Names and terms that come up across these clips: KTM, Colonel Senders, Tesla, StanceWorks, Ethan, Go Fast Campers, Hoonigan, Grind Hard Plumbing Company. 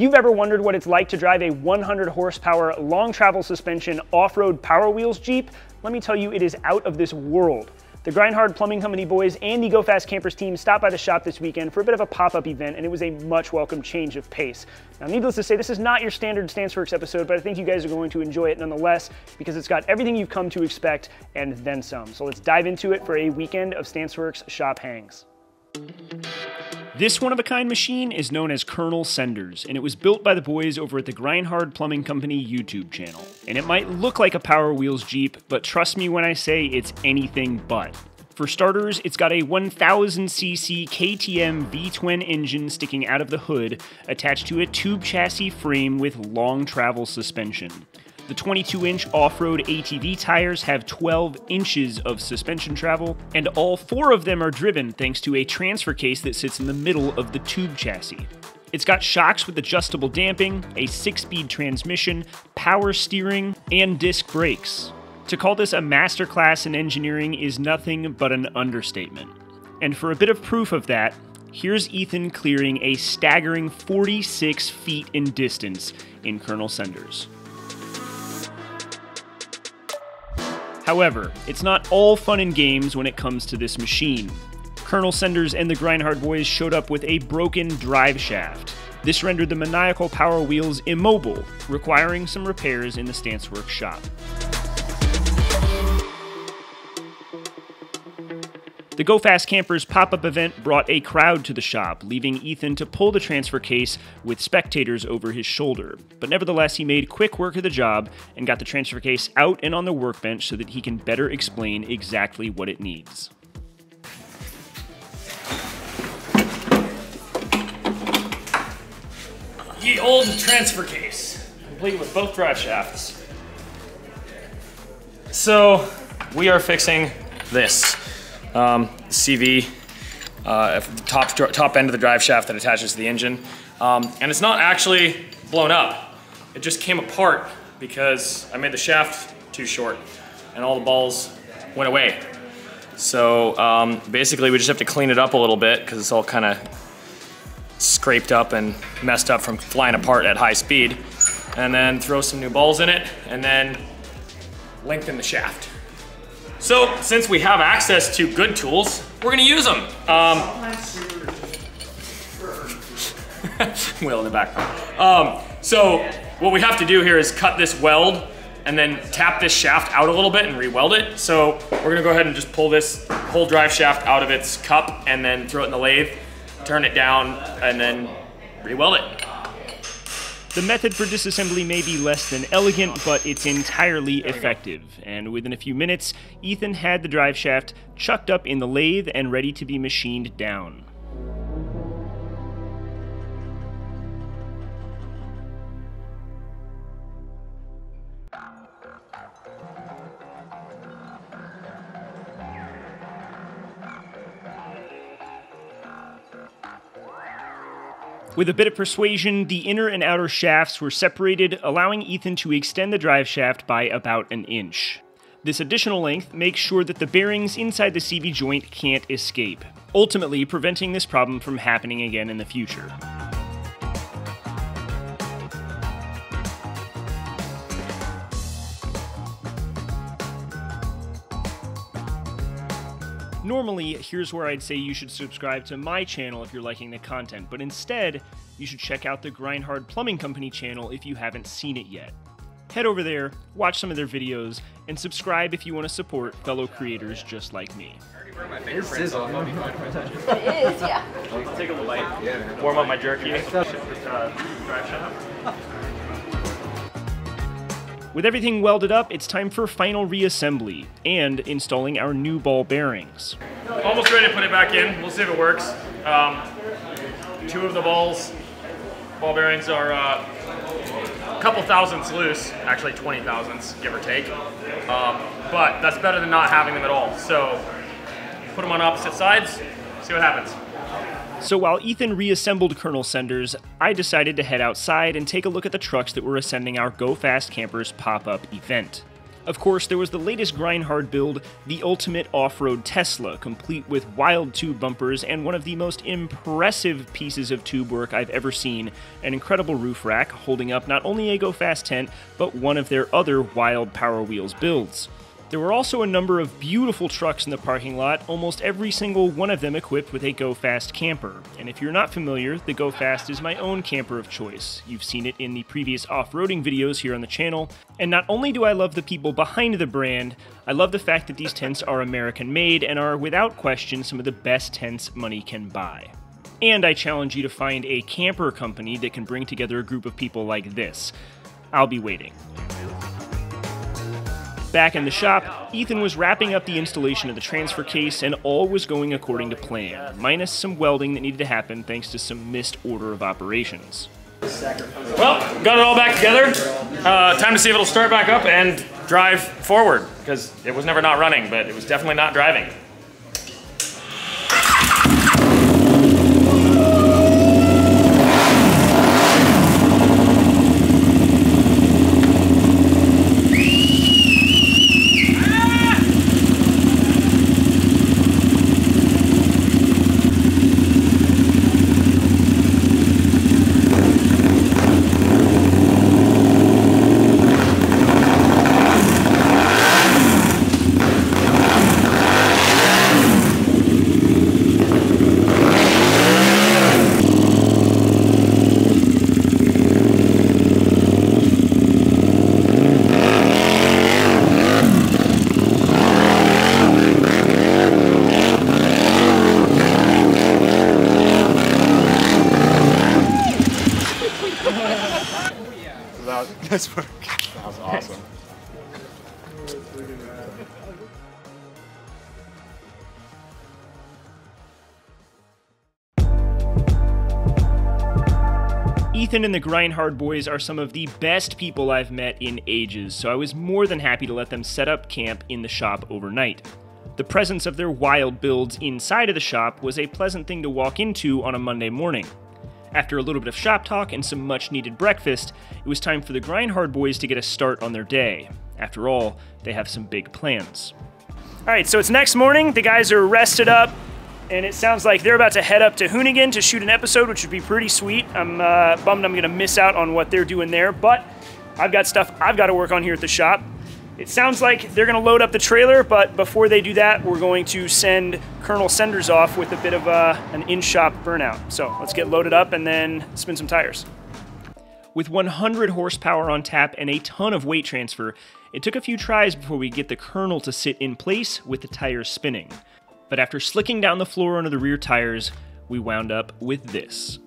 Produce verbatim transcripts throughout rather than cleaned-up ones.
If you've ever wondered what it's like to drive a one hundred horsepower long travel suspension off-road Power Wheels Jeep, let me tell you, it is out of this world. The Grind Hard Plumbing Company boys and the Go Fast Campers team stopped by the shop this weekend for a bit of a pop-up event, and it was a much welcome change of pace. Now, needless to say, this is not your standard StanceWorks episode, but I think you guys are going to enjoy it nonetheless because it's got everything you've come to expect and then some. So let's dive into it for a weekend of StanceWorks shop hangs. This one-of-a-kind machine is known as Colonel Senders, and it was built by the boys over at the Grind Hard Plumbing Company YouTube channel. And it might look like a Power Wheels Jeep, but trust me when I say it's anything but. For starters, it's got a one thousand c c K T M V twin engine sticking out of the hood, attached to a tube chassis frame with long travel suspension. The twenty-two inch off-road A T V tires have twelve inches of suspension travel, and all four of them are driven thanks to a transfer case that sits in the middle of the tube chassis. It's got shocks with adjustable damping, a six-speed transmission, power steering, and disc brakes. To call this a masterclass in engineering is nothing but an understatement. And for a bit of proof of that, here's Ethan clearing a staggering forty-six feet in distance in Colonel Senders. However, it's not all fun and games when it comes to this machine. Colonel Senders and the Grind Hard boys showed up with a broken drive shaft. This rendered the maniacal Power Wheels immobile, requiring some repairs in the StanceWorks shop. The Go Fast Campers pop-up event brought a crowd to the shop, leaving Ethan to pull the transfer case with spectators over his shoulder. But nevertheless, he made quick work of the job and got the transfer case out and on the workbench so that he can better explain exactly what it needs. Ye old transfer case, complete with both drive shafts. So, we are fixing this. Um, C V, uh, top, top end of the drive shaft that attaches to the engine. Um, and it's not actually blown up. It just came apart because I made the shaft too short and all the balls went away. So um, basically we just have to clean it up a little bit because it's all kind of scraped up and messed up from flying apart at high speed. And then throw some new balls in it and then lengthen the shaft. So, since we have access to good tools, we're gonna use them. Um, Will in the background. Um, so, what we have to do here is cut this weld and then tap this shaft out a little bit and re-weld it. So, we're gonna go ahead and just pull this whole drive shaft out of its cup and then throw it in the lathe, turn it down, and then re-weld it. The method for disassembly may be less than elegant, but it's entirely effective. And within a few minutes, Ethan had the drive shaft chucked up in the lathe and ready to be machined down. With a bit of persuasion, the inner and outer shafts were separated, allowing Ethan to extend the drive shaft by about an inch. This additional length makes sure that the bearings inside the C V joint can't escape, ultimately preventing this problem from happening again in the future. Normally, here's where I'd say you should subscribe to my channel if you're liking the content, but instead, you should check out the Grind Hard Plumbing Company channel if you haven't seen it yet. Head over there, watch some of their videos, and subscribe if you want to support fellow creators just like me. It is, it is, yeah. I'll take a little bite, warm up my jerky. With everything welded up, it's time for final reassembly and installing our new ball bearings. Almost ready to put it back in. We'll see if it works. Um, two of the balls, ball bearings are uh, a couple thousandths loose, actually twenty thousandths, give or take. Um, but that's better than not having them at all. So put them on opposite sides, see what happens. So while Ethan reassembled Colonel Senders, I decided to head outside and take a look at the trucks that were attending our Go Fast Campers pop-up event. Of course, there was the latest Grind Hard build, the ultimate off-road Tesla, complete with wild tube bumpers and one of the most impressive pieces of tube work I've ever seen, an incredible roof rack holding up not only a Go Fast tent, but one of their other wild Power Wheels builds. There were also a number of beautiful trucks in the parking lot, almost every single one of them equipped with a Go Fast camper. And if you're not familiar, the Go Fast is my own camper of choice. You've seen it in the previous off-roading videos here on the channel. And not only do I love the people behind the brand, I love the fact that these tents are American-made and are without question some of the best tents money can buy. And I challenge you to find a camper company that can bring together a group of people like this. I'll be waiting. Back in the shop, Ethan was wrapping up the installation of the transfer case, and all was going according to plan, minus some welding that needed to happen thanks to some missed order of operations. Well, got it all back together. Uh, time to see if it'll start back up and drive forward, because it was never not running, but it was definitely not driving. Nice work. That was awesome. Ethan and the Grind Hard boys are some of the best people I've met in ages, so I was more than happy to let them set up camp in the shop overnight. The presence of their wild builds inside of the shop was a pleasant thing to walk into on a Monday morning. After a little bit of shop talk and some much-needed breakfast, it was time for the Grind Hard boys to get a start on their day. After all, they have some big plans. All right, so it's next morning. The guys are rested up, and it sounds like they're about to head up to Hoonigan to shoot an episode, which would be pretty sweet. I'm uh, bummed I'm gonna miss out on what they're doing there, but I've got stuff I've gotta work on here at the shop. It sounds like they're gonna load up the trailer, but before they do that, we're going to send Colonel Senders off with a bit of uh, an in-shop burnout. So let's get loaded up and then spin some tires. With one hundred horsepower on tap and a ton of weight transfer, it took a few tries before we get the Colonel to sit in place with the tires spinning. But after slicking down the floor under the rear tires, we wound up with this.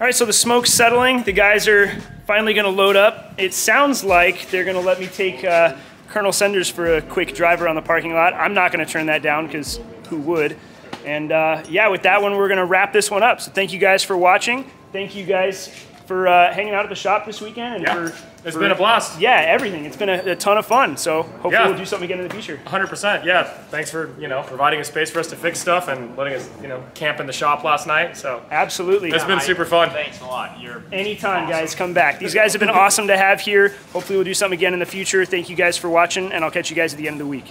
All right, so the smoke's settling. The guys are finally gonna load up. It sounds like they're gonna let me take uh, Colonel Senders for a quick drive around the parking lot. I'm not gonna turn that down, because who would? And uh, yeah, with that one, we're gonna wrap this one up. So thank you guys for watching. Thank you guys for uh, hanging out at the shop this weekend. And yeah, for, it's for, been a blast. Yeah, everything. It's been a, a ton of fun. So hopefully yeah. we'll do something again in the future. one hundred percent, yeah. Thanks for, you know, providing a space for us to fix stuff and letting us, you know, camp in the shop last night. So absolutely. It's been super fun. Thanks a lot. You're Anytime, awesome. Guys, come back. These guys have been awesome to have here. Hopefully we'll do something again in the future. Thank you guys for watching, and I'll catch you guys at the end of the week.